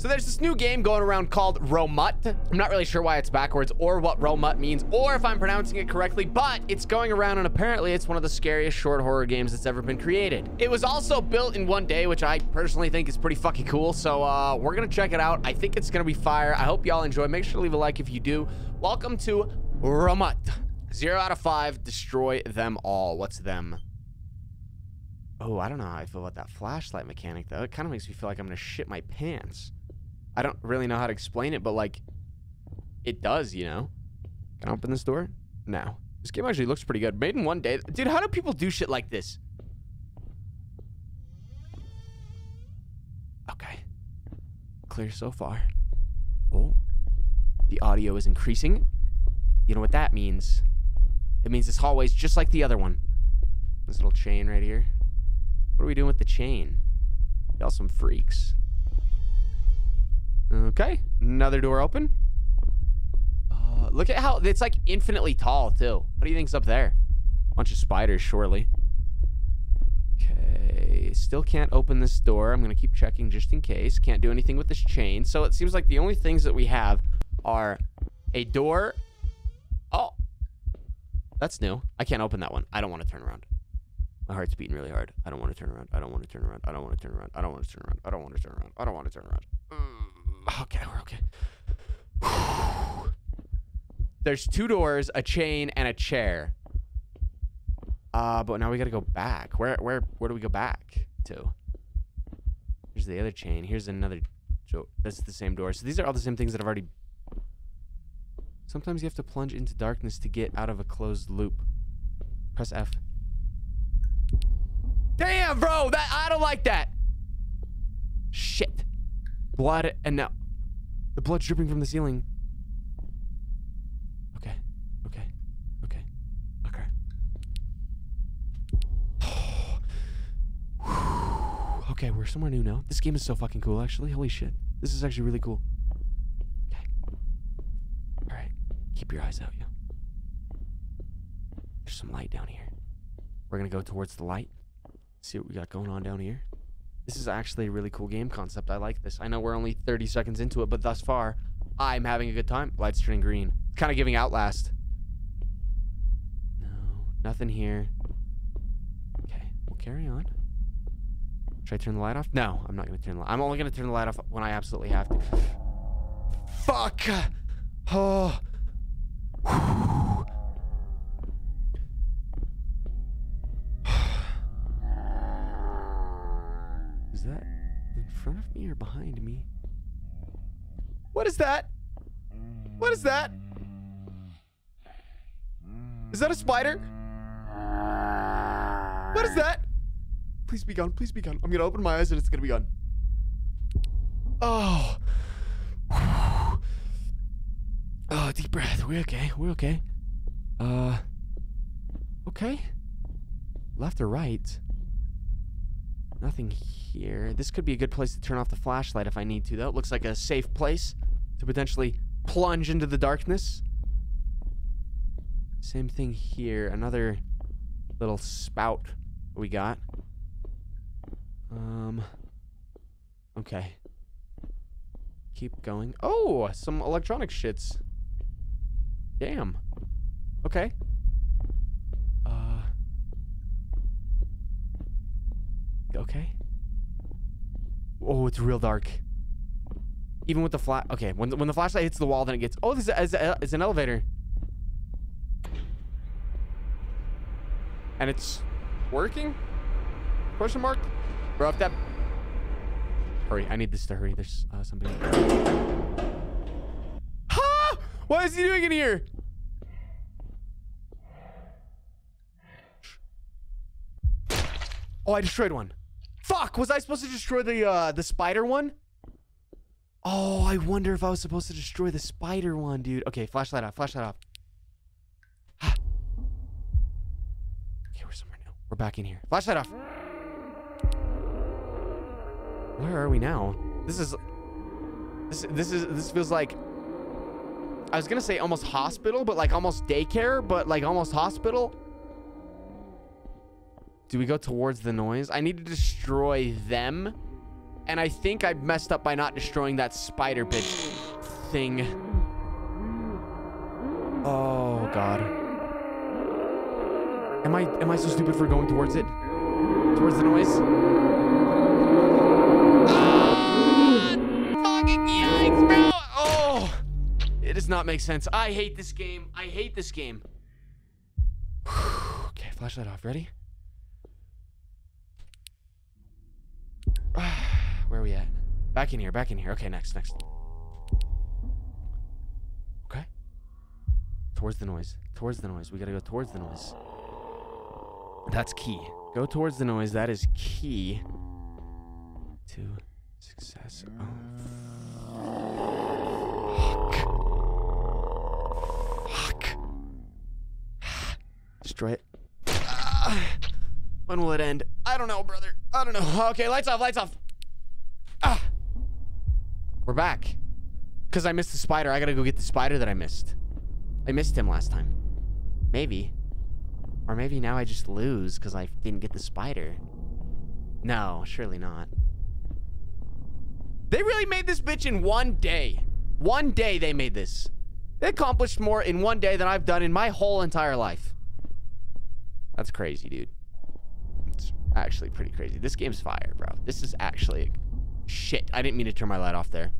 So there's this new game going around called Romut. I'm not really sure why it's backwards or what Romut means or if I'm pronouncing it correctly, but it's going around and apparently it's one of the scariest short horror games that's ever been created. It was also built in one day, which I personally think is pretty fucking cool. So we're gonna check it out. I think it's gonna be fire. I hope y'all enjoy. Make sure to leave a like if you do. Welcome to Romut. 0 out of 5, destroy them all. What's them? Oh, I don't know how I feel about that flashlight mechanic, though. It kind of makes me feel like I'm going to shit my pants. I don't really know how to explain it, but, like, it does, you know? Can I open this door? No. This game actually looks pretty good. Made in one day. Dude, how do people do shit like this? Okay. Clear so far. Oh. The audio is increasing. You know what that means? It means this hallway's just like the other one. This little chain right here. What are we doing with the chain? Y'all some freaks. Okay, another door open. Look at how it's like infinitely tall too. What do you think's up there? Bunch of spiders, surely. Okay, still can't open this door. I'm gonna keep checking just in case. Can't do anything with this chain. So it seems like the only things that we have are a door. Oh, that's new. I can't open that one. I don't want to turn around. My heart's beating really hard. I don't want to turn around. I don't want to turn around. I don't want to turn around. I don't want to turn around. I don't want to turn around. I don't want to turn around. Okay, we're okay. Whew. There's 2 doors, a chain, and a chair. But now we gotta go back. Where do we go back to? Here's the other chain. Here's another. That's the same door. So these are all the same things that I've already. Sometimes you have to plunge into darkness to get out of a closed loop. Press F. Damn, bro, that I don't like that. Shit. Blood and now. The blood's dripping from the ceiling. Okay. Okay. Okay. Okay. Oh. Okay, we're somewhere new now. This game is so fucking cool, actually. Holy shit. This is actually really cool. Okay. Alright. Keep your eyes out, yo. There's some light down here. We're gonna go towards the light. See what we got going on down here. This is actually a really cool game concept. I like this. I know we're only 30 seconds into it, but thus far, I'm having a good time. Light's turning green. Kind of giving Outlast. No, nothing here. Okay, we'll carry on. Should I turn the light off? No, I'm not going to turn the light. I'm only going to turn the light off when I absolutely have to. Fuck! Oh. Whew. Is that in front of me or behind me? What is that? What is that? Is that a spider? What is that? Please be gone. Please be gone. I'm going to open my eyes and it's going to be gone. Oh. Oh, deep breath. We're okay. We're okay. Okay. Left or right? Nothing here. This could be a good place to turn off the flashlight if I need to, though. It looks like a safe place to potentially plunge into the darkness. Same thing here. Another little spout we got. Okay. Keep going. Oh, some electronic shits. Damn. Okay. Okay. Oh, it's real dark. Even with the flash. Okay, when the flashlight hits the wall, then it gets. Oh, this is an elevator. And it's working? Question mark? Bro, if that. Hurry! I need this to hurry. There's somebody. Ha! What is he doing in here? Oh, I destroyed one. Fuck, was I supposed to destroy the spider one? Oh, I wonder if I was supposed to destroy the spider one, dude. Okay, flashlight off, flashlight off. Ah. Okay, we're somewhere now. We're back in here. Flashlight off. Where are we now? This feels like, I was gonna say almost hospital, but like almost daycare, but like almost hospital. Do we go towards the noise? I need to destroy them And I think I messed up by not destroying that spider bitch thing. Oh, God. Am I so stupid for going towards it? Towards the noise? Ah! Fucking yikes, bro! Oh! It does not make sense. I hate this game. I hate this game. Okay, flashlight off. Ready? Where are we at? Back in here, back in here. Okay, next. Okay. Towards the noise. Towards the noise. We gotta go towards the noise. That's key. Go towards the noise. That is key to success. Oh. Fuck. Destroy it. When will it end? I don't know, brother. I don't know. Okay, lights off, lights off. Ah. We're back. Because I missed the spider. I gotta go get the spider that I missed. I missed him last time. Maybe. Or maybe now I just lose because I didn't get the spider. No, surely not. They really made this bitch in one day. One day they made this. They accomplished more in one day than I've done in my whole entire life. That's crazy, dude. It's actually pretty crazy. This game's fire, bro. This is actually... Shit, I didn't mean to turn my light off there.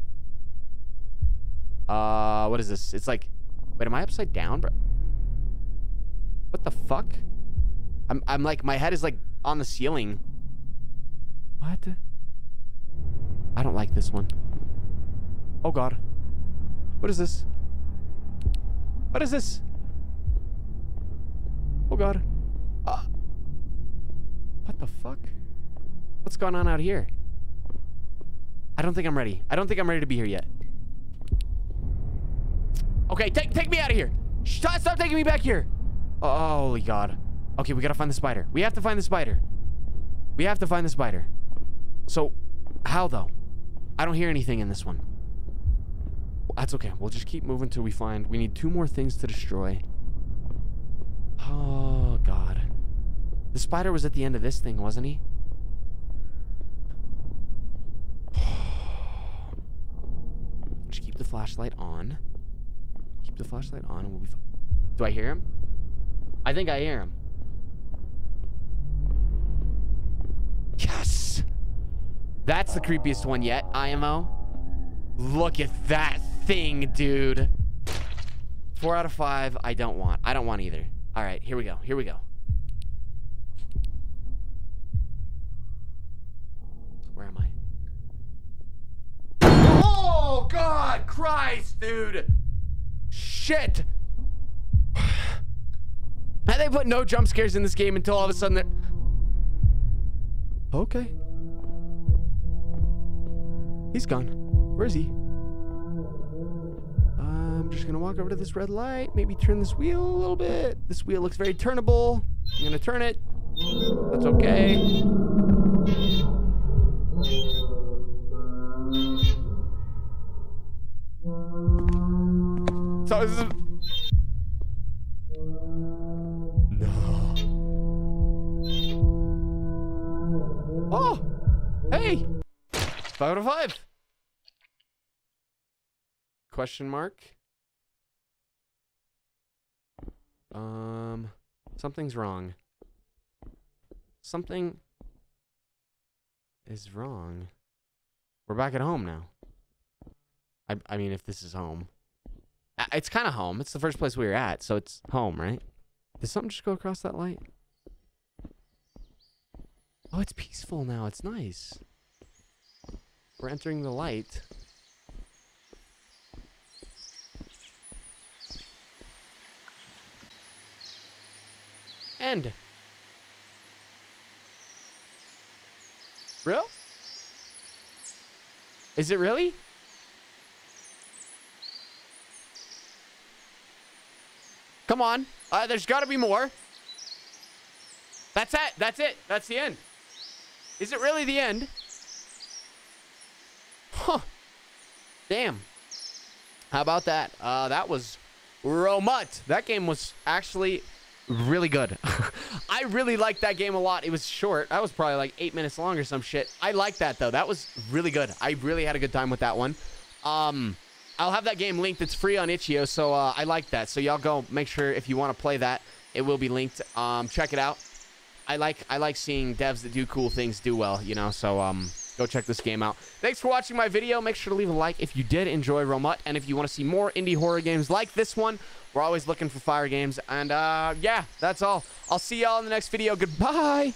What is this? It's like... Wait, am I upside down, bro? What the fuck? I'm like, my head is like on the ceiling. What? I don't like this one. Oh God. What is this? What is this? Oh God. What the fuck? What's going on out here? I don't think I'm ready. I don't think I'm ready to be here yet. Okay, take me out of here. Stop taking me back here. Oh, holy God. Okay, we gotta find the spider. We have to find the spider. We have to find the spider. So, how though? I don't hear anything in this one. That's okay. We'll just keep moving till we find... We need two more things to destroy. Oh, God. The spider was at the end of this thing, wasn't he? Just keep the flashlight on. Keep the flashlight on and we'll be... Do I hear him? I think I hear him. Yes! That's the creepiest one yet, IMO. Look at that thing, dude. 4 out of 5, I don't want. I don't want either. All right, here we go. Here we go. Where am I? Oh, God, Christ, dude. Shit. And they put no jump scares in this game until all of a sudden they're... Okay. He's gone. Where is he? I'm just going to walk over to this red light. Maybe turn this wheel a little bit. This wheel looks very turnable. I'm going to turn it. That's okay. So this is... Oh, hey, 5 out of 5. Question mark. Something's wrong. Something is wrong. We're back at home now. I mean, if this is home, it's kind of home. It's the first place we were at, so it's home, right? Did something just go across that light? Oh, it's peaceful now. It's nice. We're entering the light. End. Real? Is it really? Come on. There's got to be more. That's it. That's it. That's the end. Is it really the end? Huh. Damn. How about that? That was Romut. That game was actually really good. I I really liked that game a lot. It was short. That was probably like 8 minutes long or some shit. I liked that, though. That was really good. I really had a good time with that one. I'll have that game linked. It's free on Itch.io, so I like that. So y'all go make sure if you want to play that, it will be linked. Check it out. I like seeing devs that do cool things do well, you know, so go check this game out. Thanks for watching my video. Make sure to leave a like if you did enjoy Romut, and if you want to see more indie horror games like this one, we're always looking for fire games, and yeah, that's all. I'll see y'all in the next video. Goodbye!